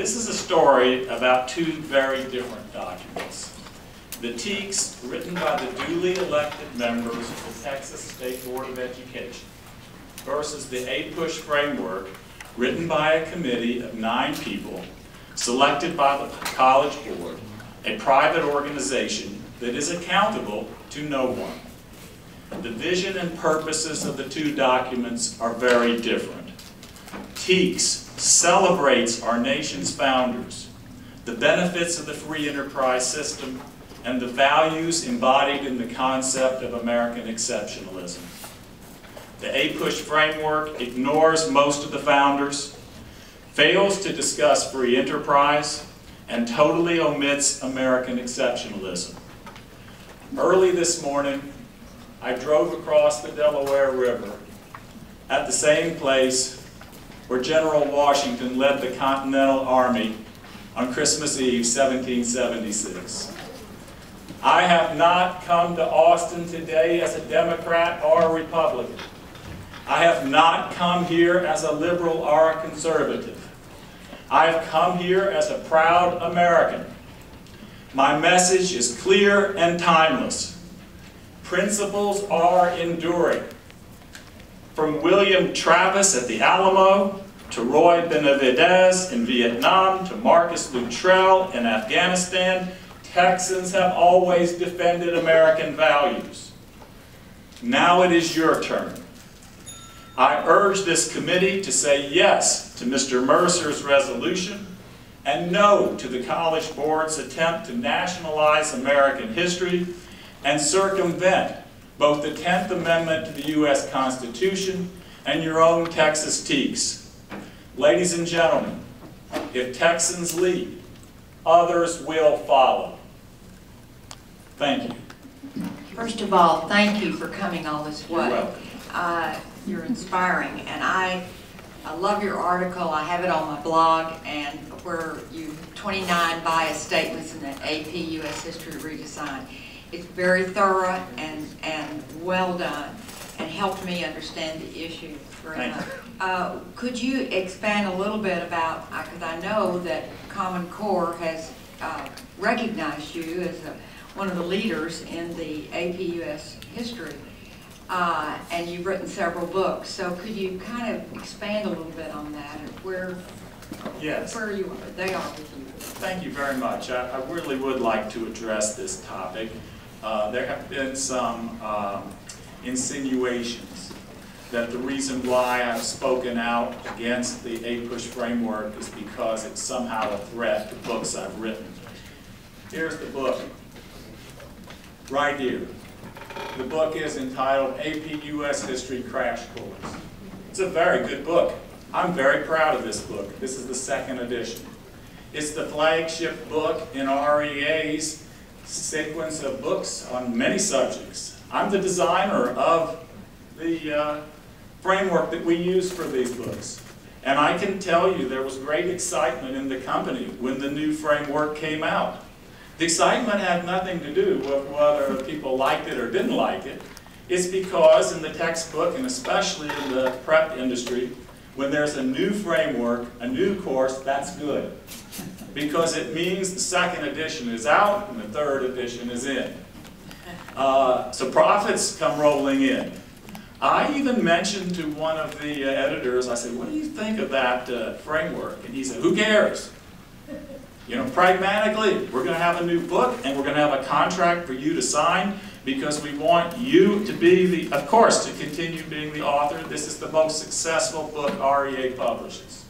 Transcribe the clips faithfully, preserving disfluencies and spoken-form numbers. This is a story about two very different documents. The T E K S, written by the duly elected members of the Texas State Board of Education, versus the APUSH framework, written by a committee of nine people, selected by the College Board, a private organization that is accountable to no one. The vision and purposes of the two documents are very different. T E K S celebrates our nation's founders, the benefits of the free enterprise system, and the values embodied in the concept of American exceptionalism. The APUSH framework ignores most of the founders, fails to discuss free enterprise, and totally omits American exceptionalism. Early this morning, I drove across the Delaware River at the same place where General Washington led the Continental Army on Christmas Eve, seventeen seventy-six. I have not come to Austin today as a Democrat or a Republican. I have not come here as a liberal or a conservative. I have come here as a proud American. My message is clear and timeless. Principles are enduring. From William Travis at the Alamo, to Roy Benavidez in Vietnam, to Marcus Luttrell in Afghanistan, Texans have always defended American values. Now it is your turn. I urge this committee to say yes to Mister Mercer's resolution and no to the College Board's attempt to nationalize American history and circumvent both the Tenth Amendment to the U S Constitution and your own Texas T E K S. Ladies and gentlemen, if Texans lead, others will follow. Thank you. First of all, thank you for coming all this way. You're welcome. Uh, you're inspiring, and I, I love your article. I have it on my blog, and where you twenty-nine bias statements in the A P U S History Redesign. It's very thorough and, and well done, and helped me understand the issue very much. Uh, could you expand a little bit about, because I know that Common Core has uh, recognized you as a, one of the leaders in the A P U S history, uh, and you've written several books. So could you kind of expand a little bit on that, and where, yes. where you are, they are with you? Thank you very much. I, I really would like to address this topic. Uh, there have been some um, insinuations that the reason why I've spoken out against the APUSH framework is because it's somehow a threat to books I've written. Here's the book, right here. The book is entitled A P U S History Crash Course. It's a very good book. I'm very proud of this book. This is the second edition. It's the flagship book in R E A's sequence of books on many subjects. I'm the designer of the uh, framework that we use for these books. And I can tell you there was great excitement in the company when the new framework came out. The excitement had nothing to do with whether people liked it or didn't like it. It's because in the textbook, and especially in the prep industry, when there's a new framework, a new course, that's good. Because it means the second edition is out and the third edition is in. Uh, so profits come rolling in. I even mentioned to one of the uh, editors, I said, what do you think of that uh, framework? And he said, who cares? You know, pragmatically, we're going to have a new book and we're going to have a contract for you to sign because we want you to be the, of course, to continue being the author. This is the most successful book R E A publishes.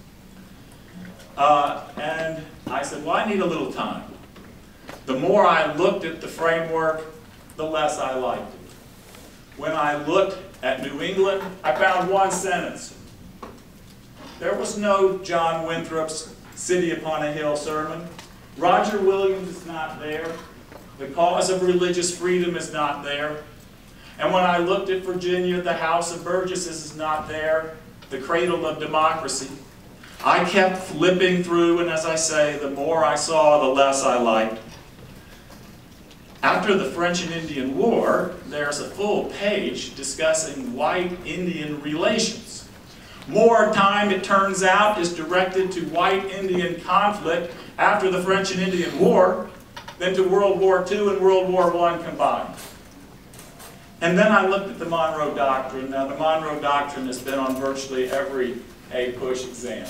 Uh, and I said, well, I need a little time. The more I looked at the framework, the less I liked it. When I looked at New England, I found one sentence. There was no John Winthrop's City Upon a Hill sermon. Roger Williams is not there. The cause of religious freedom is not there. And when I looked at Virginia, the House of Burgesses is not there, the cradle of democracy. I kept flipping through, and as I say, the more I saw, the less I liked. After the French and Indian War, there's a full page discussing white Indian relations. Wartime, it turns out, is directed to white Indian conflict after the French and Indian War than to World War Two and World War One combined. And then I looked at the Monroe Doctrine. Now, the Monroe Doctrine has been on virtually every A PUSH exam.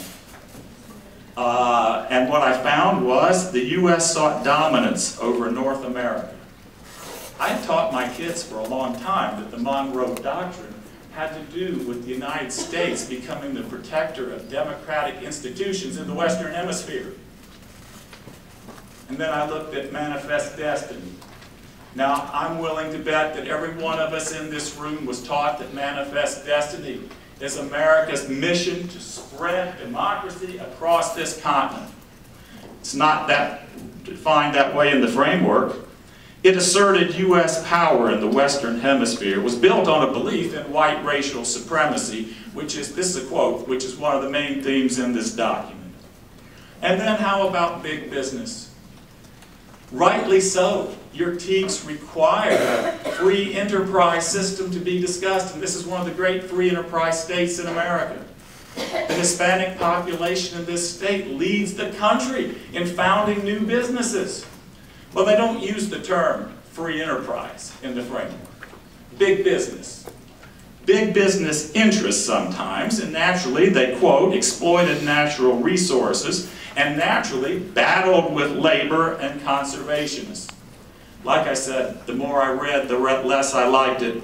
Uh, and what I found was the U S sought dominance over North America. I taught my kids for a long time that the Monroe Doctrine had to do with the United States becoming the protector of democratic institutions in the Western Hemisphere. And then I looked at Manifest Destiny. Now, I'm willing to bet that every one of us in this room was taught that Manifest Destiny is America's mission to spread democracy across this continent. It's not that defined that way in the framework. It asserted U S power in the Western Hemisphere, was built on a belief in white racial supremacy, which is, this is a quote, which is one of the main themes in this document. And then how about big business? Rightly so, your T E K S require a free enterprise system to be discussed, and this is one of the great free enterprise states in America. The Hispanic population in this state leads the country in founding new businesses. Well, they don't use the term free enterprise in the framework. Big business. Big business interests sometimes, and naturally they, quote, exploited natural resources and naturally battled with labor and conservationists. Like I said, the more I read, the less I liked it.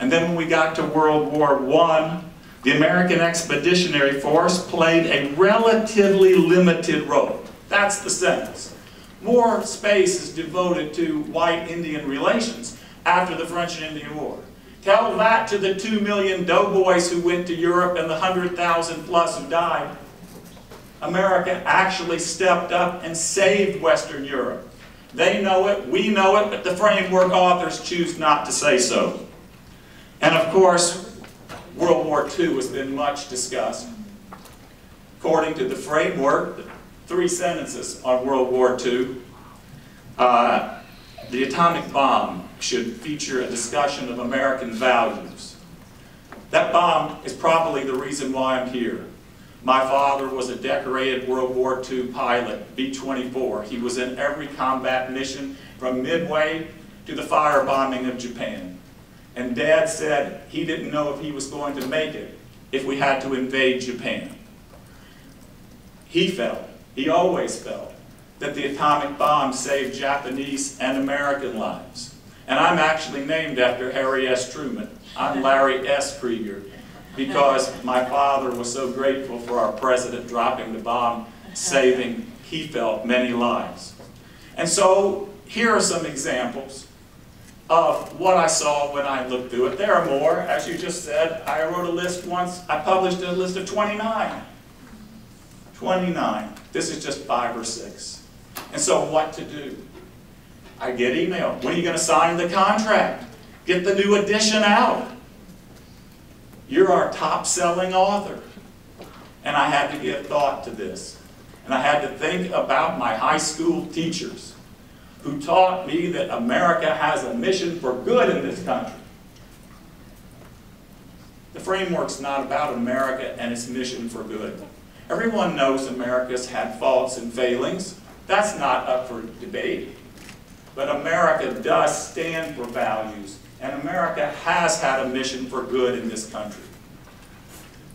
And then when we got to World War One, the American Expeditionary Force played a relatively limited role. That's the sentence. More space is devoted to white-Indian relations after the French and Indian War. Tell that to the two million doughboys who went to Europe and the hundred thousand plus who died. America actually stepped up and saved Western Europe. They know it, we know it, but the framework authors choose not to say so. And of course, World War Two has been much discussed. According to the framework, three sentences on World War Two. Uh, the atomic bomb should feature a discussion of American values. That bomb is probably the reason why I'm here. My father was a decorated World War Two pilot, B twenty-four. He was in every combat mission from Midway to the firebombing of Japan. And Dad said he didn't know if he was going to make it if we had to invade Japan. He felt He always felt that the atomic bomb saved Japanese and American lives. And I'm actually named after Harry S. Truman. I'm Larry S. Krieger because my father was so grateful for our president dropping the bomb, saving, he felt, many lives. And so here are some examples of what I saw when I looked through it. There are more. As you just said, I wrote a list once. I published a list of twenty-nine. twenty-nine. This is just five or six. And so what to do? I get email. When are you going to sign the contract? Get the new edition out. You're our top-selling author. And I had to give thought to this. And I had to think about my high school teachers who taught me that America has a mission for good in this country. The framework's not about America and its mission for good. Everyone knows America's had faults and failings. That's not up for debate. But America does stand for values, and America has had a mission for good in this country.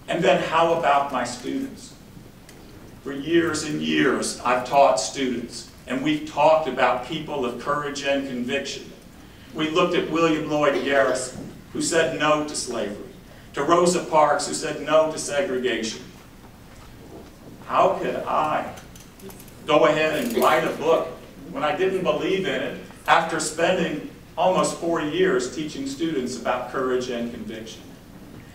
And then how about my students? For years and years, I've taught students, and we've talked about people of courage and conviction. We looked at William Lloyd Garrison, who said no to slavery, to Rosa Parks, who said no to segregation. How could I go ahead and write a book when I didn't believe in it after spending almost forty years teaching students about courage and conviction?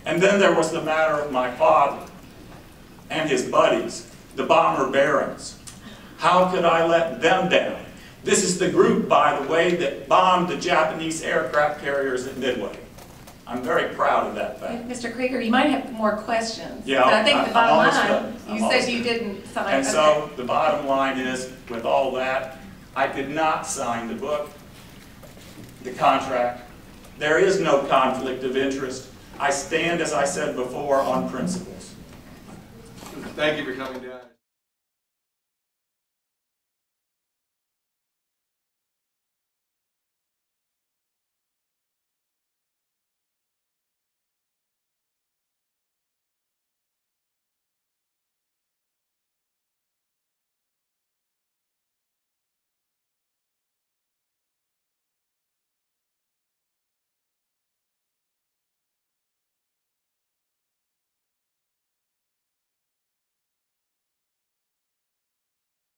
And then there was the matter of my father and his buddies, the bomber barons. How could I let them down? This is the group, by the way, that bombed the Japanese aircraft carriers at Midway. I'm very proud of that fact. Mister Krieger, you might have more questions. Yeah, but I think I'm, the bottom line, you said you didn't sign. And so the bottom line is, with all that, I did not sign the book, the contract. There is no conflict of interest. I stand, as I said before, on principles. Thank you for coming down.